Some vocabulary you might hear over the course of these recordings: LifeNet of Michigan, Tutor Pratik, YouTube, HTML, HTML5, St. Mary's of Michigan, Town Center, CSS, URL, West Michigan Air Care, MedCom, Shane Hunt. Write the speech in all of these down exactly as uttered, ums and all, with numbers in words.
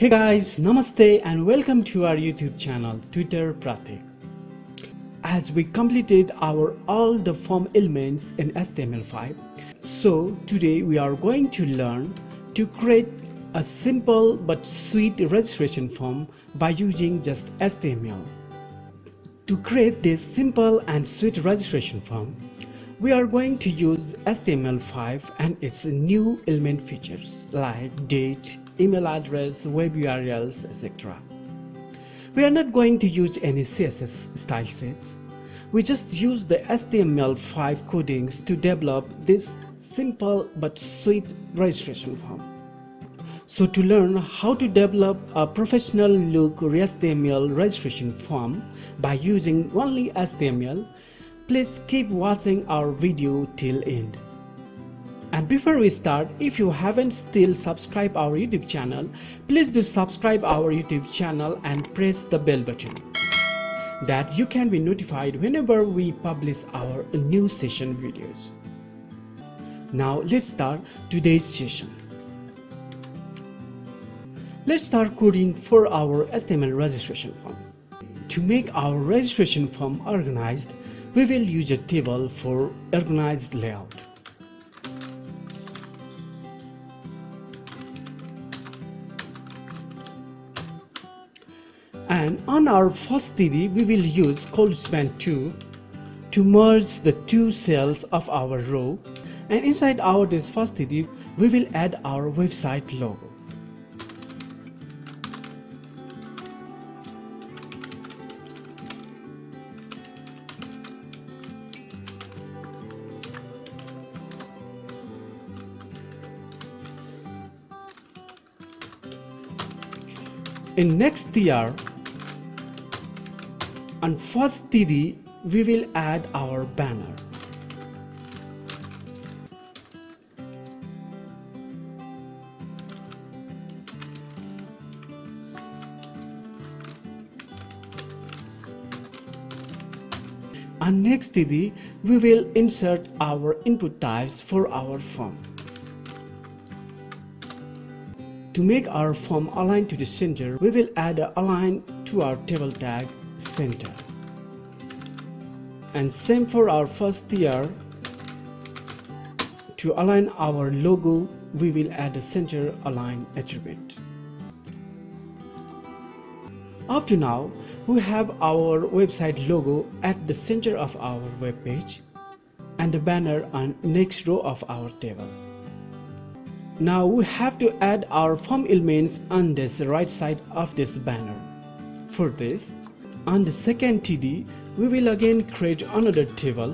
Hey guys, namaste and welcome to our YouTube channel Tutor Pratik. As we completed our all the form elements in H T M L five, so today we are going to learn to create a simple but sweet registration form by using just H T M L. To create this simple and sweet registration form, we are going to use H T M L five and its new element features like date, email address, web U R Ls, et cetera. We are not going to use any C S S style sets. We just use the H T M L five codings to develop this simple but sweet registration form. So to learn how to develop a professional look H T M L registration form by using only H T M L, please keep watching our video till end. And before we start, if you haven't still subscribed our YouTube channel, please do subscribe our YouTube channel and press the bell button that you can be notified whenever we publish our new session videos. Now let's start today's session. Let's start coding for our H T M L registration form. To make our registration form organized, we will use a table for organized layout. And on our first T D, we will use colon span two to merge the two cells of our row. And inside our this first T D, we will add our website logo. In next T R and first T D, we will add our banner. And next T D, we will insert our input types for our form. To make our form align to the center, we will add an align to our table tag center. And same for our first T R. To align our logo, we will add a center align attribute. Up to now, we have our website logo at the center of our web page and the banner on next row of our table. Now we have to add our form elements on this right side of this banner. For this, on the second T D, we will again create another table,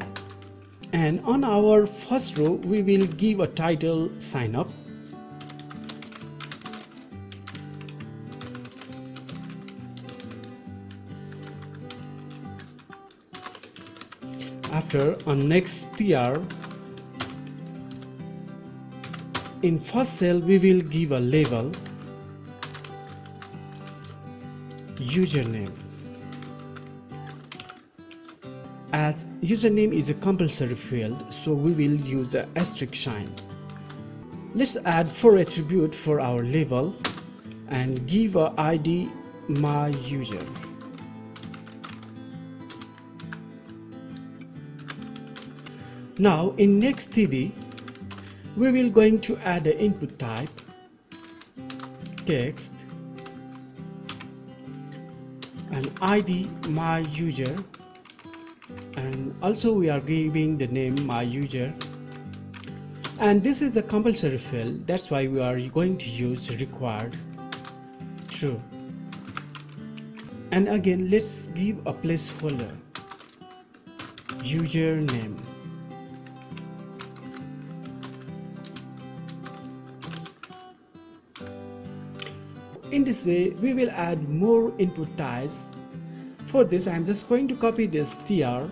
and on our first row we will give a title sign up, after on next T R. In first cell we will give a label username, as username is a compulsory field, so we will use a asterisk sign. Let's add four attribute for our label and give a I D my user. Now in next T D, we will going to add the input type text and I D my user, and also we are giving the name my user, and this is the compulsory field, that's why we are going to use required true. And again let's give a placeholder username. In this way we will add more input types. For this I am just going to copy this T R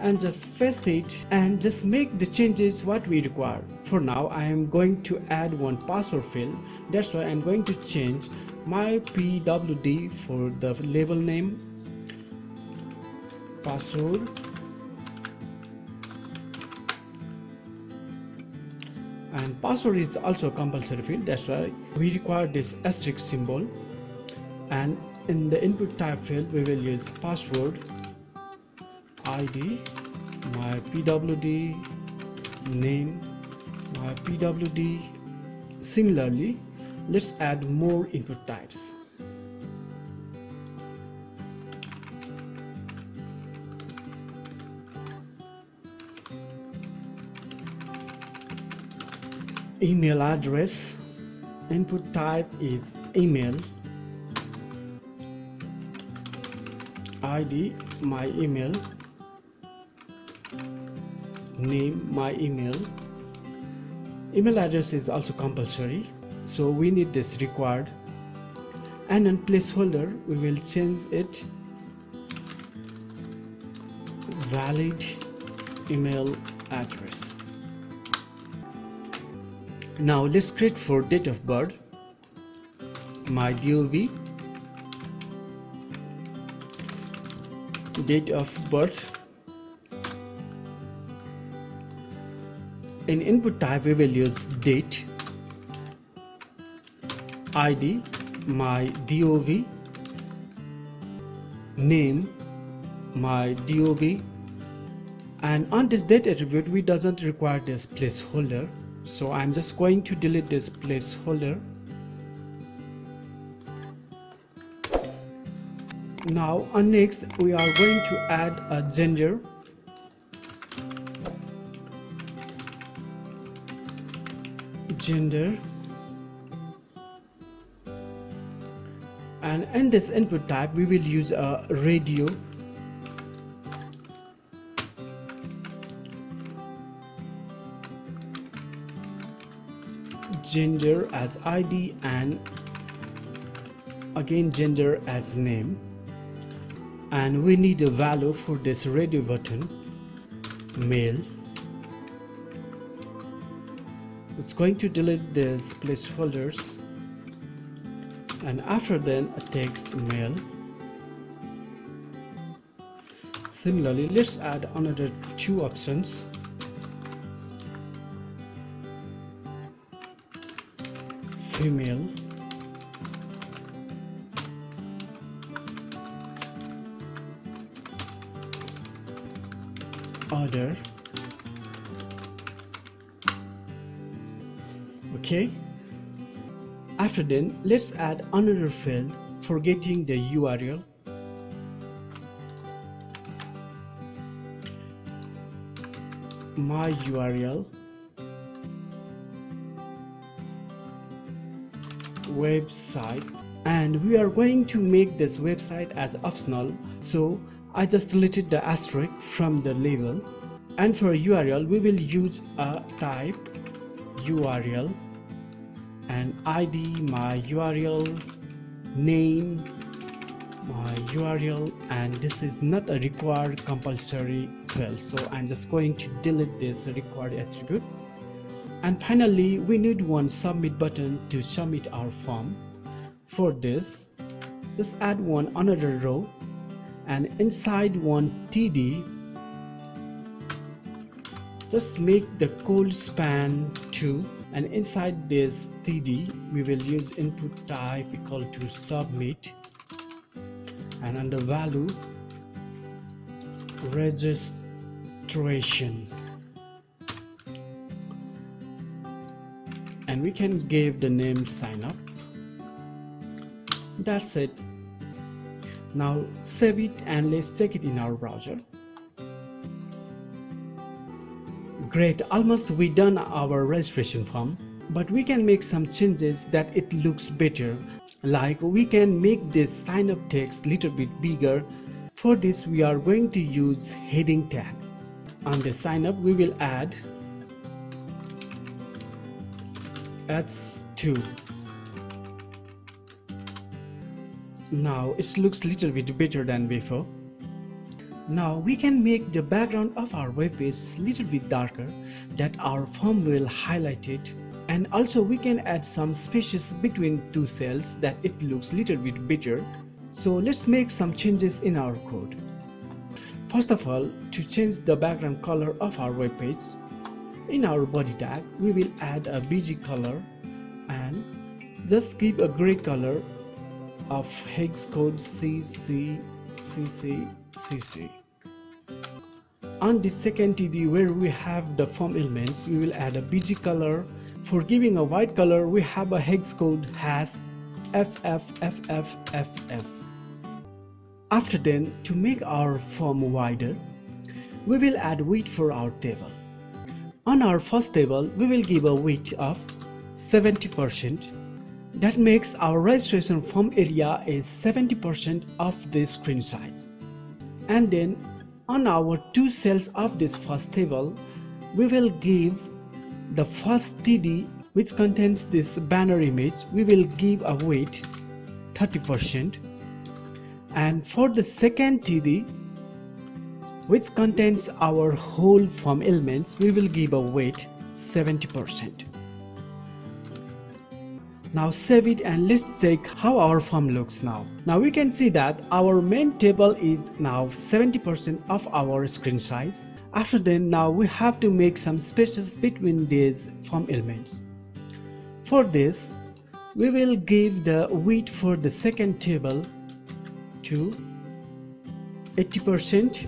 and just paste it and just make the changes what we require. For now I am going to add one password field, that's why I am going to change my P W D for the label name, password, and password is also compulsory field, that's why we require this asterisk symbol. And in the input type field we will use password, I D, my P W D, name, my P W D. Similarly, let's add more input types. Email address, input type is email, I D my email, name my email. Email address is also compulsory, so we need this required. And in placeholder we will change it valid email address. Now let's create for date of birth my D O B, date of birth. In input type we will use date, I D my D O B, name my D O B, and on this date attribute we doesn't require this placeholder, so I'm just going to delete this placeholder. Now on next we are going to add a gender. Gender, and in this input type we will use a radio, gender as I D, and again gender as name, and we need a value for this radio button, male. It's going to delete these placeholders, and after then a text mail. Similarly, let's add another two options. Female, other. Okay, after then let's add another field for getting the U R L. My U R L, website, and we are going to make this website as optional, so I just deleted the asterisk from the label. And for U R L we will use a type U R L, and I D my U R L, name my U R L, and this is not a required compulsory field, so I'm just going to delete this required attribute. And finally we need one submit button to submit our form. For this just add one another row, and inside one T D just make the cold span two, and inside this T D we will use input type equal to submit, and under value registration, and we can give the name sign up. That's it. Now save it and let's check it in our browser. Great, almost we done our registration form, but we can make some changes that it looks better, like we can make this sign up text little bit bigger. For this we are going to use heading tab. On the sign up we will add H two. Now it looks little bit better than before. Now we can make the background of our web page little bit darker, that our form will highlight it, and also we can add some spaces between two cells that it looks little bit better. So let's make some changes in our code. First of all, to change the background color of our web page, In our body tag, we will add a B G color and just give a gray color of hex code C C C C C C. On the second T D, where we have the form elements, we will add a B G color. For giving a white color, we have a hex code has F F F F F F. After then, to make our form wider, we will add width for our table. On our first table, we will give a width of seventy percent. That makes our registration form area is seventy percent of the screen size. And then on our two cells of this first table, we will give the first T D, which contains this banner image, we will give a weight thirty percent. And for the second T D, which contains our whole form elements, we will give a weight seventy percent. Now save it and let's check how our form looks now. Now we can see that our main table is now seventy percent of our screen size. After then, now we have to make some spaces between these form elements. For this, we will give the width for the second table to eighty percent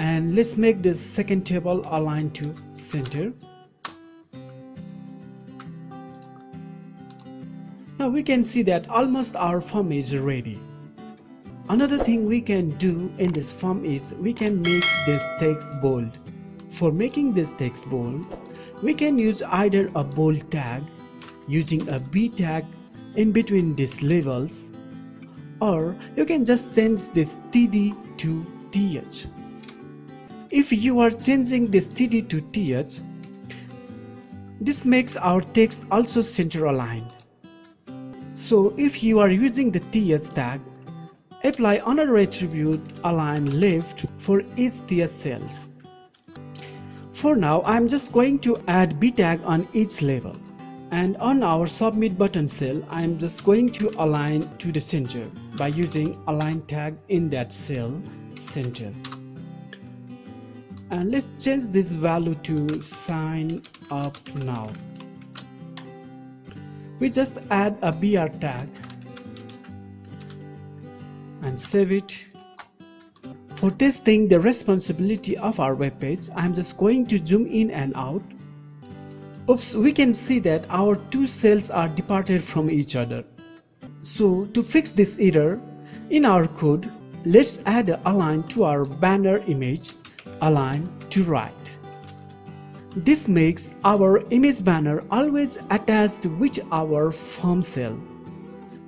and let's make this second table align to center. Now we can see that almost our form is ready. Another thing we can do in this form is we can make this text bold. For making this text bold, we can use either a bold tag using a B tag in between these labels, or you can just change this T D to T H. If you are changing this T D to T H, this makes our text also center aligned. So if you are using the T H tag, apply another attribute align left for each T H cells. For now, I am just going to add B tag on each label, and on our submit button cell, I am just going to align to the center by using align tag in that cell center. And let's change this value to sign up now. We just add a B R tag and save it. For testing the responsibility of our web page, I'm just going to zoom in and out. Oops, we can see that our two cells are departed from each other. So to fix this error in our code, let's add an align to our banner image, align to right. This makes our image banner always attached with our form cell.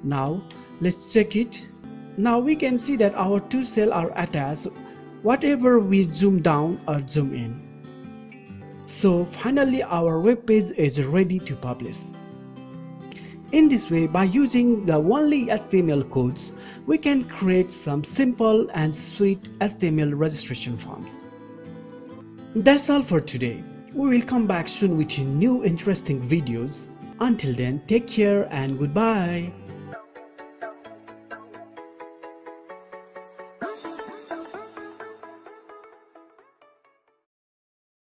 Now let's check it. Now we can see that our two cells are attached whatever we zoom down or zoom in. So finally our web page is ready to publish. In this way, by using the only H T M L codes, we can create some simple and sweet H T M L registration forms. That's all for today. We will come back soon with new interesting videos. Until then, take care and goodbye.